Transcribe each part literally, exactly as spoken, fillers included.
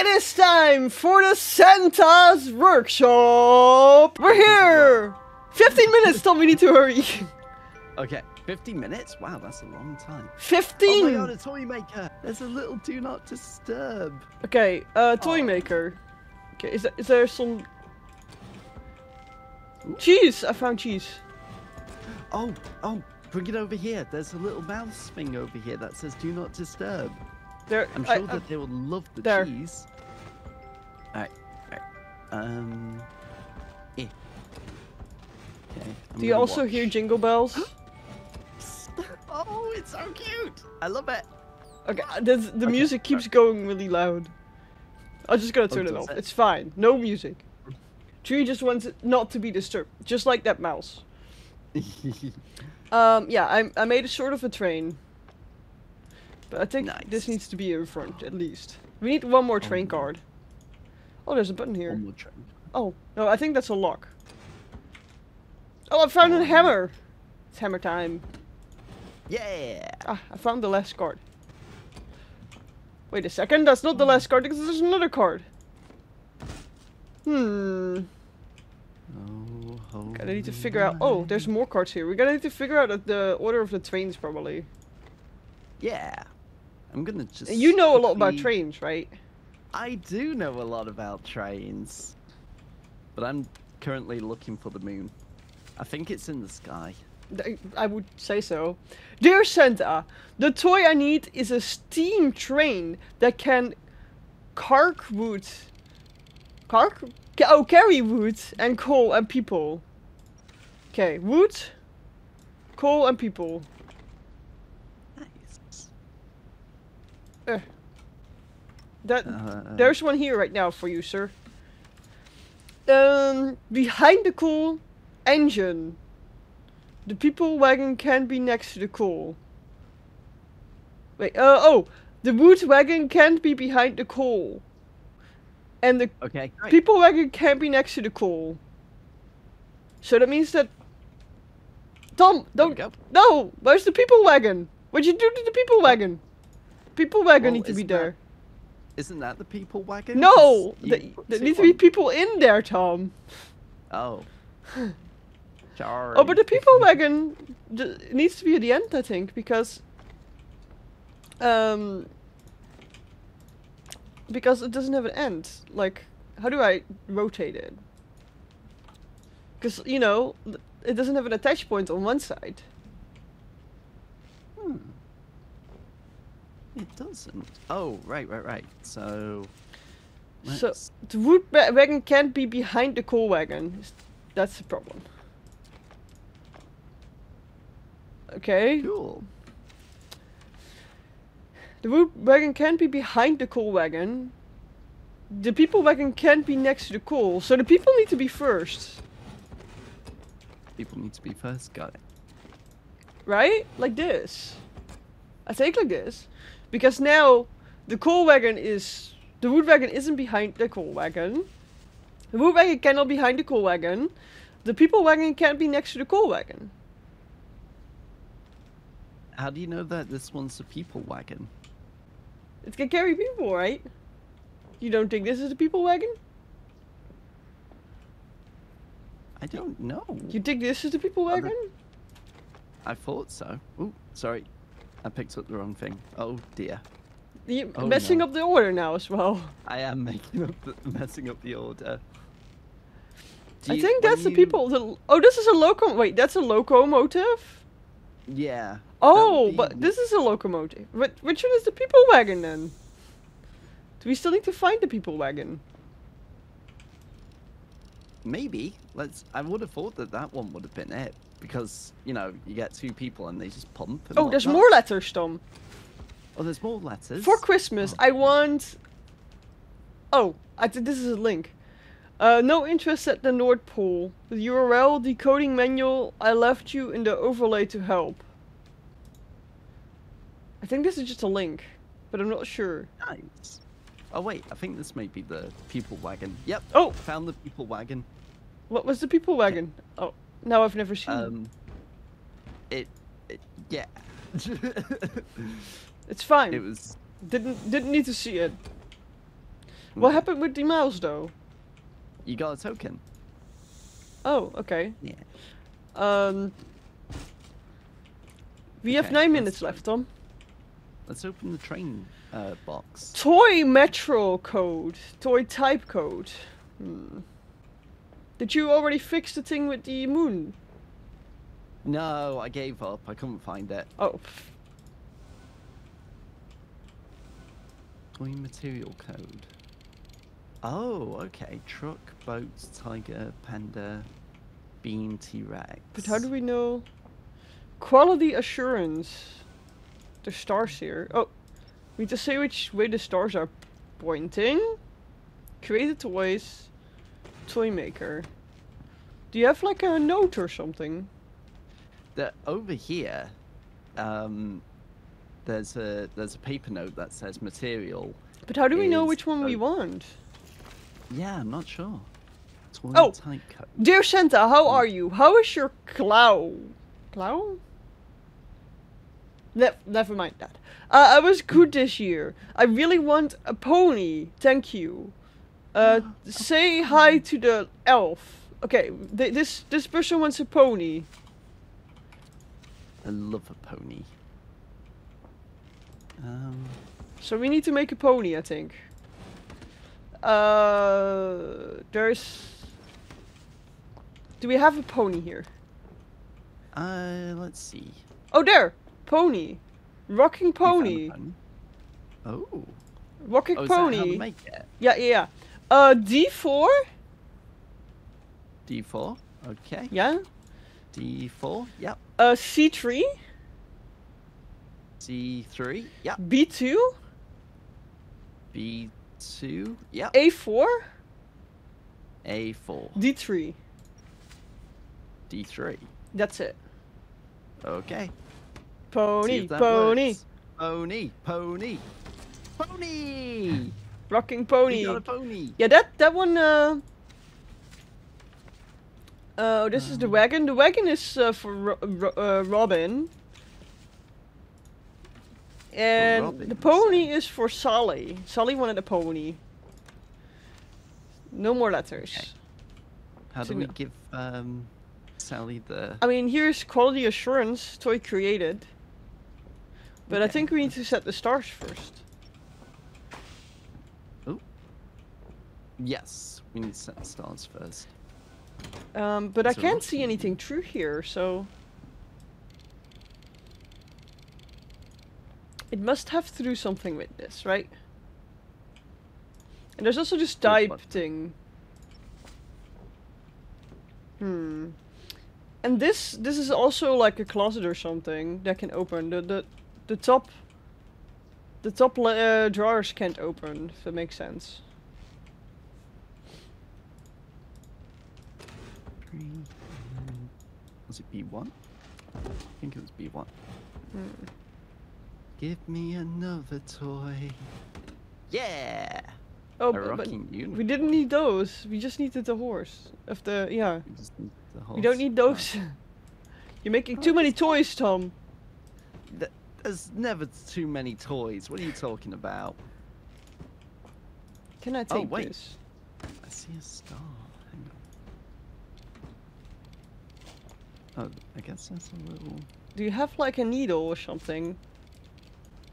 It is time for the Santas Workshop! We're here! fifteen minutes till we need to hurry. Okay, fifteen minutes? Wow, that's a long time. fifteen! Oh my god, a toy maker! There's a little do not disturb. Okay, uh, toy oh. maker. Okay, is, th is there some... Ooh. Cheese! I found cheese. Oh, oh, bring it over here. There's a little mouse thing over here that says do not disturb. There, I'm sure I, that I, they would love the there. cheese. Alright, alright. Um. Eh. Okay. I'm Do you also watch. hear jingle bells? Oh, it's so cute! I love it! Okay, this, the okay, music keeps right. going really loud. I'm just gonna turn oh, it off. It? It's fine. No music. Tree just wants it not to be disturbed, just like that mouse. um, yeah, I, I made a sort of a train. But I think nice. this needs to be in front, at least. We need one more train oh, card. Oh, there's a button here. One more train. Oh, no, I think that's a lock. Oh, I found oh. a hammer! It's hammer time. Yeah! Ah, I found the last card. Wait a second, that's not the last card because there's another card. Hmm. Oh, oh. Gotta need to figure out. Oh, there's more cards here. We're gonna need to figure out the order of the trains, probably. Yeah. I'm gonna just... You know a lot about trains, right? I do know a lot about trains. But I'm currently looking for the moon. I think it's in the sky. I would say so. Dear Santa, the toy I need is a steam train that can cark wood. Cark? Oh, carry wood and coal and people. Okay, wood, coal and people. Uh, that uh, there's one here right now for you, sir. Um, behind the coal engine, the people wagon can be next to the coal. Wait, uh, oh, the wood wagon can't be behind the coal, and the okay, people wagon can't be next to the coal. So that means that Tom, don't go. No, where's the people wagon? What'd you do to the people wagon? People wagon well, need to be there. That, isn't that the people wagon? No! There needs to be people in there, Tom. Oh. Sorry. Oh, but the people wagon needs to be at the end, I think, because... Um... Because it doesn't have an end. Like, how do I rotate it? Because, you know, it doesn't have an attach point on one side. Hmm. It doesn't. Oh, right, right, right. So... Let's... So, the wood wagon can't be behind the coal wagon. That's the problem. Okay. Cool. The wood wagon can't be behind the coal wagon. The people wagon can't be next to the coal. So the people need to be first. People need to be first, got it. Right? Like this. I think like this. Because now the coal wagon is the wood wagon isn't behind the coal wagon. The wood wagon cannot be behind the coal wagon. The people wagon can't be next to the coal wagon. How do you know that this one's the people wagon? It can carry people, right? You don't think this is the people wagon? I don't know. You think this is the people wagon? I thought so. Ooh, sorry. I picked up the wrong thing. Oh dear. You're oh, messing no. up the order now as well. I am making up the, messing up the order. Do I you, think that's the you... people. The, oh, this is a loco. Wait, that's a locomotive? Yeah. Oh, but be... this is a locomotive. But which one is the people wagon then? Do we still need to find the people wagon? Maybe. Let's. I would have thought that that one would have been it. Because, you know, you get two people and they just pump. And oh, whatnot. There's more letters, Tom. Oh, there's more letters? For Christmas, oh. I want... Oh, I th this is a link. Uh, no interest at the North Pole. The U R L, decoding manual, I left you in the overlay to help. I think this is just a link, but I'm not sure. Nice. Oh, wait, I think this might be the people wagon. Yep, oh, found the people wagon. What was the people wagon? Oh. No, I've never seen um, it. It, yeah. It's fine. It was. Didn't didn't need to see it. What happened with the mouse though? You got a token. Oh, okay. Yeah. Um. We okay, have nine minutes left, Tom. Let's open the train uh, box. Toy metro code. Toy type code. Hmm. Did you already fix the thing with the moon? No, I gave up. I couldn't find it. Oh. Toy material code. Oh, okay. Truck, boat, tiger, panda, bean, T-Rex. But how do we know? Quality assurance. There's stars here. Oh, we just say which way the stars are pointing. Create a toys. Toy maker. Do you have like a note or something? That over here, um, there's a there's a paper note that says material. But how do we know which one we want? Yeah, I'm not sure. Toy oh, type code. Dear Santa, how are you? How is your clow? Clown? Ne never mind that. Uh, I was good this year. I really want a pony. Thank you. Uh, say hi to the elf. Okay, th this this person wants a pony. I love a pony. Um. So we need to make a pony, I think. Uh, there's. Do we have a pony here? Uh, let's see. Oh, there! Pony! Rocking pony! Pony? Oh. Rocking oh, pony! Is that how to make it? Yeah, yeah, yeah. Uh, D four? D four, okay. Yeah? D four, yep. Uh, C three? C three, yep. B two? B two, yep. A four? A four. D three? D three. That's it. Okay. Pony, pony, works. pony, pony, pony. Rocking pony. Got a pony. Yeah, that that one. Uh. Oh, uh, this um. is the wagon. The wagon is uh, for ro ro uh, Robin. And Robin, the pony so. is for Sally. Sally wanted a pony. No more letters. Okay. How do so we no. give? Um, Sally the... I mean, here's quality assurance, toy created. But okay. I think we need to set the stars first. Oh. Yes, we need to set the stars first. Um, but That's I can't see anything through here, so... It must have to do something with this, right? And there's also this type thing. Hmm. And this this is also like a closet or something that can open. The the the top the top uh, drawers can't open, if that makes sense. Was it B one? I think it was B one. Hmm. Give me another toy. Yeah. Oh, but, but we didn't need those. We just needed the horse. Of the yeah. We just need the horse. We don't need those. No. You're making oh, too many toys, Tom. Th there's never too many toys. What are you talking about? Can I take oh, wait. this? I see a star. Hang on. Oh, I guess that's a little. Do you have like a needle or something?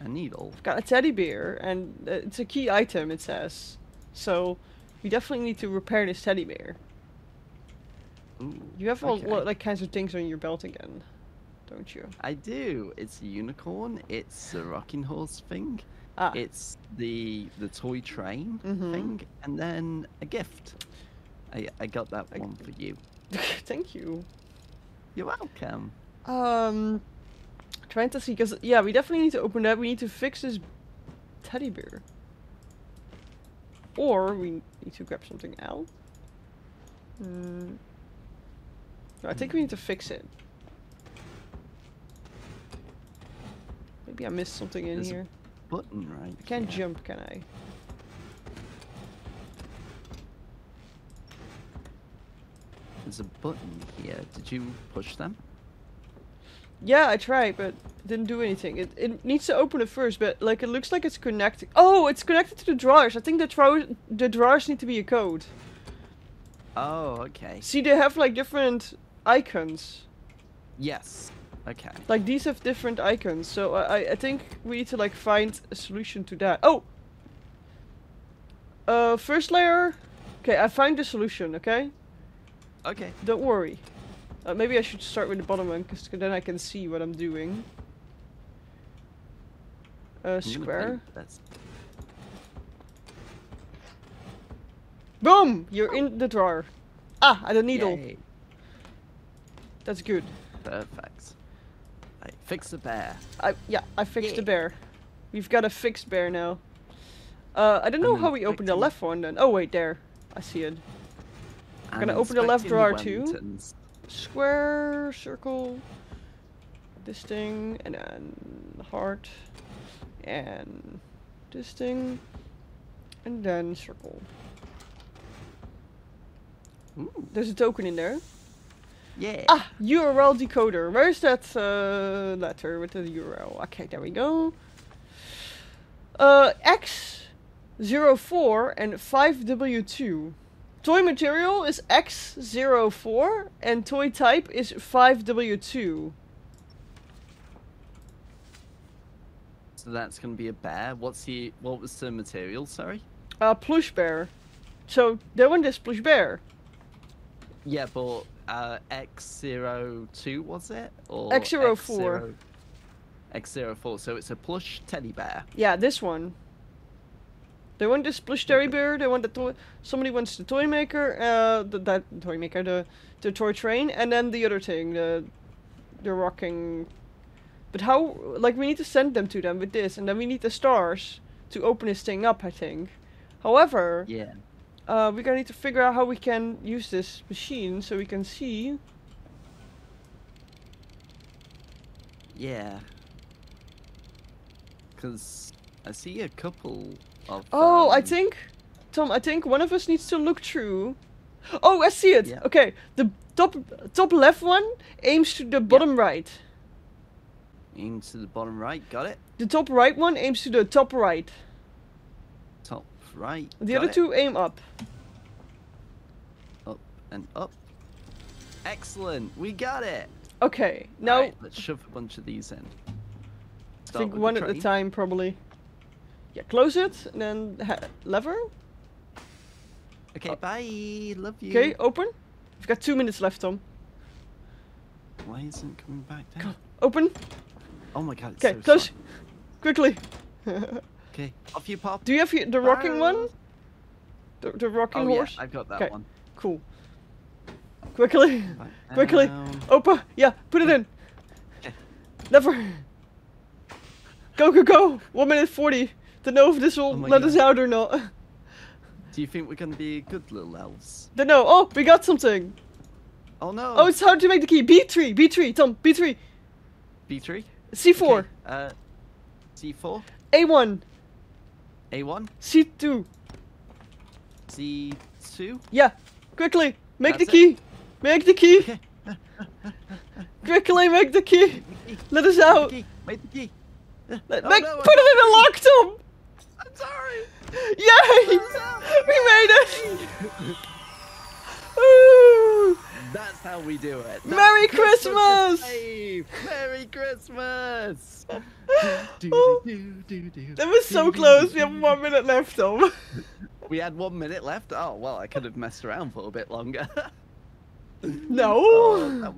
A needle. I've got a teddy bear, and uh, it's a key item, it says. So, we definitely need to repair this teddy bear. Ooh, you have okay. all like kinds of things on your belt again, don't you? I do. It's a unicorn. It's a rocking horse thing. Ah. It's the the toy train mm-hmm. thing, and then a gift. I I got that I... one for you. Thank you. You're welcome. Um. Trying to see, because, yeah, we definitely need to open that. We need to fix this teddy bear. Or we need to grab something else. Mm. No, I think we need to fix it. Maybe I missed something in There's here. A button, right? I can't yeah. jump, can I? There's a button here. Did you push them? Yeah, I tried, but it didn't do anything. It, it needs to open it first, but like it looks like it's connected. Oh, it's connected to the drawers. I think the, draw the drawers need to be a code. Oh, okay. See, they have like different icons. Yes. Okay. Like these have different icons, so I, I think we need to like find a solution to that. Oh! Uh, first layer. Okay, I find the solution, okay? Okay. Don't worry. Uh, maybe I should start with the bottom one, because then I can see what I'm doing. Uh, square. That's... Boom! You're in the drawer. Ah, I had a needle. Yay. That's good. Perfect. I fix the bear. I, yeah, I fixed Yay. the bear. We've got a fixed bear now. Uh, I don't know I'm how we open the left one then. Oh wait, there. I see it. I'm gonna open the left drawer too. Square, circle, this thing, and then heart, and this thing, and then circle. Ooh. There's a token in there. Yeah. Ah, U R L decoder. Where's that uh, letter with the U R L? Okay, there we go. Uh, X zero four and five W two. Toy material is X zero four and toy type is five W two. So that's gonna be a bear. What's the what was the material? Sorry. Uh, plush bear. So that one is plush bear. Yeah, but uh, X zero two was it? Or X zero four. X zero four. So it's a plush teddy bear. Yeah, this one. They want this plush teddy bear. They want the toy. Somebody wants the toy maker. Uh, the, that toy maker, the the toy train, and then the other thing, the the rocking. But how? Like we need to send them to them with this, and then we need the stars to open this thing up. I think. However, yeah, uh, we're gonna need to figure out how we can use this machine so we can see. Yeah. Because I see a couple. Of, oh, um, I think, Tom, I think one of us needs to look through. Oh, I see it. Yeah. Okay, the top top left one aims to the bottom yeah. right. Aims to the bottom right, got it. The top right one aims to the top right. Top right, The got other it. two aim up. Up and up. Excellent, we got it. Okay, now... Right, let's shove a bunch of these in. Start I think one the at a time, probably. Yeah, close it and then ha lever. Okay, oh. bye. Love you. Okay, open. We've got two minutes left, Tom. Why isn't it coming back down? Open. Oh my god. Okay, so close. Slow. Quickly. Okay, off you pop. Do you have your, the rocking bye. one? The, the rocking oh, horse? Yeah, I've got that okay. one. Cool. Quickly. Right Quickly. Open. Yeah, put it in. Okay. Lever. Go, go, go. One minute forty. Don't know if this will oh let God. us out or not. Do you think we're gonna be good little elves? Don't know. Oh, we got something. Oh no. Oh, it's how to make the key. B three, B three, Tom, B three. B three? C four. Okay. Uh, C four? A one. A one? C two. C two? Yeah, quickly, make That's the key. It. Make the key. Okay. Quickly, make the key. Let us out. Make the key. Make the key. Let, oh, make, no, put I'm it in a lock, Tom. I'm sorry! Yay! We made it! Ooh. That's how we do it. That's Merry Christmas! Christmas Merry Christmas! Oh. That was so close, we have one minute left, Tom. We had one minute left? Oh, well, I could have messed around for a bit longer. No! Oh,